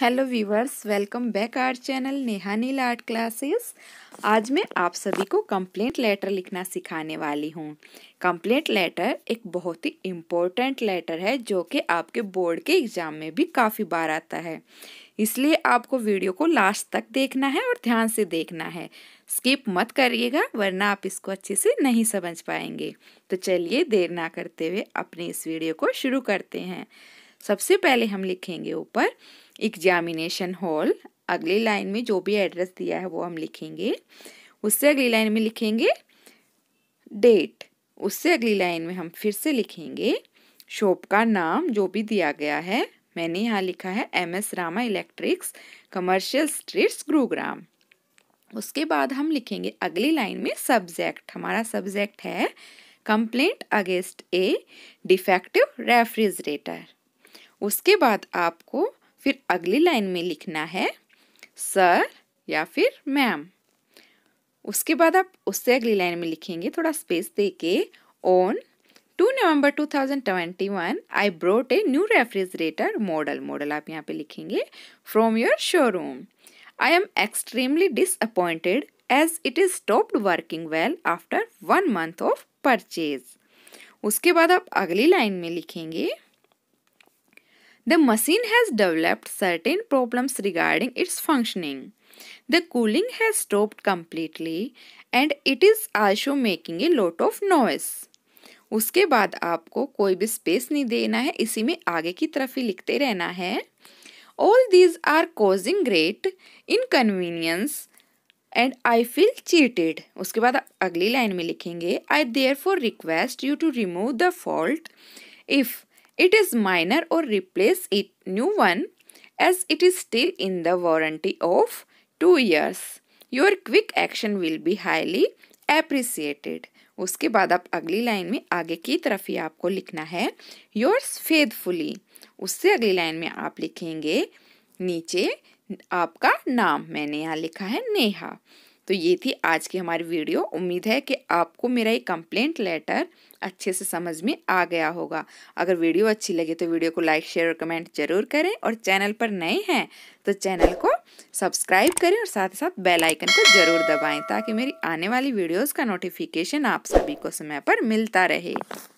Hello viewers, welcome back our channel Nehanil art classes. आज मैं आप सभी को कंप्लेंट लेटर लिखना सिखाने वाली हूँ। कंप्लेंट लेटर एक बहुत ही इम्पोर्टेंट लेटर है जो कि आपके बोर्ड के एग्ज़ाम में भी काफ़ी बार आता है, इसलिए आपको वीडियो को लास्ट तक देखना है और ध्यान से देखना है। स्किप मत करिएगा वरना आप इसको अच्छे से नहीं समझ पाएंगे। तो चलिए देर ना करते हुए अपने इस वीडियो को शुरू करते हैं। सबसे पहले हम लिखेंगे ऊपर एग्जामिनेशन हॉल, अगली लाइन में जो भी एड्रेस दिया है वो हम लिखेंगे, उससे अगली लाइन में लिखेंगे डेट, उससे अगली लाइन में हम फिर से लिखेंगे शॉप का नाम जो भी दिया गया है। मैंने यहाँ लिखा है MS Rama electrics, commercial streets, Gurugram. उसके बाद हम लिखेंगे अगली लाइन में सब्जेक्ट, हमारा सब्जेक्ट है complaint against a defective refrigerator. उसके बाद आपको फिर अगली लाइन में लिखना है सर या फिर मैम। उसके बाद आप उससे अगली लाइन में लिखेंगे, थोड़ा स्पेस देके, on 2 November 2021 I brought a new refrigerator model आप यहाँ पे लिखेंगे from your showroom. I am extremely disappointed as it is stopped working well after 1 month of purchase. उसके बाद आप अगली लाइन में लिखेंगे The machine has developed certain problems regarding its functioning. The cooling has stopped completely and it is also making a lot of noise. उसके बाद आपको कोई भी स्पेस नहीं देना है, इसी में आगे की तरफ ही लिखते रहना है। All these are causing great inconvenience and I feel cheated. उसके बाद अगली लाइन में लिखेंगे I therefore request you to remove the fault if it is minor or replace it new one as it is still in the warranty of 2 years. Your quick action will be highly appreciated. उसके बाद आप अगली line में आगे की तरफ ही आपको लिखना है yours faithfully. उससे अगली लाइन में आप लिखेंगे नीचे आपका नाम, मैंने यहाँ लिखा है नेहा। तो ये थी आज की हमारी वीडियो। उम्मीद है कि आपको मेरा ये कंप्लेंट लेटर अच्छे से समझ में आ गया होगा। अगर वीडियो अच्छी लगे तो वीडियो को लाइक, शेयर और कमेंट जरूर करें, और चैनल पर नए हैं तो चैनल को सब्सक्राइब करें और साथ ही साथ बेल आइकन को जरूर दबाएं ताकि मेरी आने वाली वीडियोस का नोटिफिकेशन आप सभी को समय पर मिलता रहे।